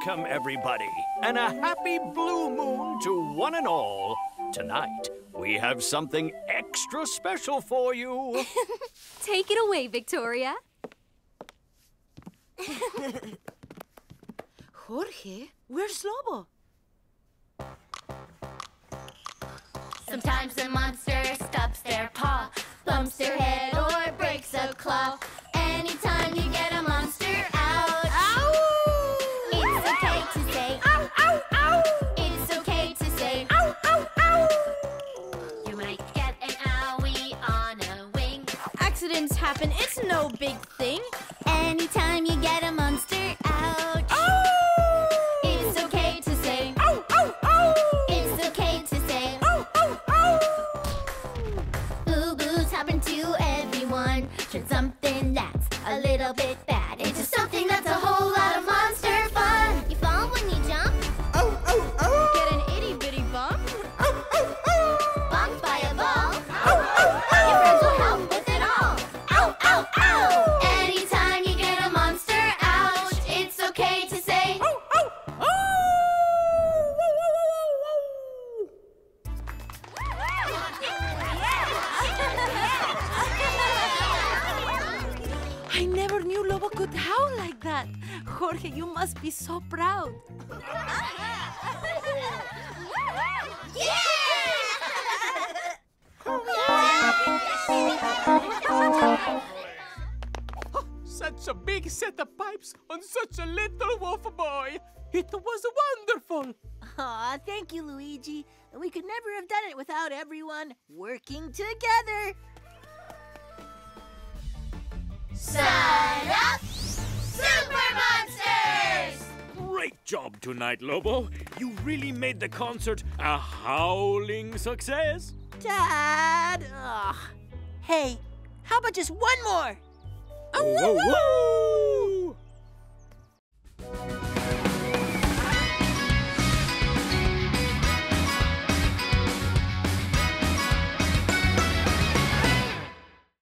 Welcome, everybody, and a happy blue moon to one and all. Tonight, we have something extra special for you. Take it away, Victoria. Jorge, where's Lobo? Sometimes a monster stubs their paw, bumps their head, or breaks a claw. Anytime you get a monster out, ow! It's okay to say, ow, ow, ow! It's okay to say, ow, ow, ow! You might get an owie on a wing. Accidents happen, it's no big thing. Anytime you get a monster out, ow! It's okay to say, ow, ow, ow! It's okay to say, ow, ow, ow! Boo-boos happen to everyone. Turn something that's a little bit bad into something that's a whole lot of monster fun. You fall when you jump. Oh, oh, oh! Get an itty-bitty bump. Oh, oh, oh! Bumped by a ball. Oh, oh, oh! Your friends will help with it all. Ow, ow, ow! Anytime you get a monster, ouch, it's okay to say, oh, oh, oh! I never knew Lobo could howl like that. Jorge, you must be so proud. Yeah! Such a big set of pipes on such a little wolf boy. It was wonderful. Aw, thank you, Luigi. We could never have done it without everyone working together. Sign up, Super Monsters! Great job tonight, Lobo. You really made the concert a howling success. Dad! Ugh. Hey, how about just one more? Whoa, whoa, whoa!